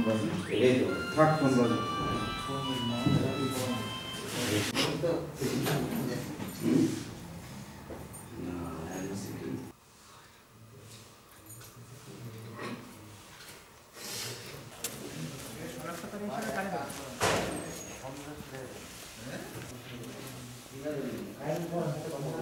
Third one was it? I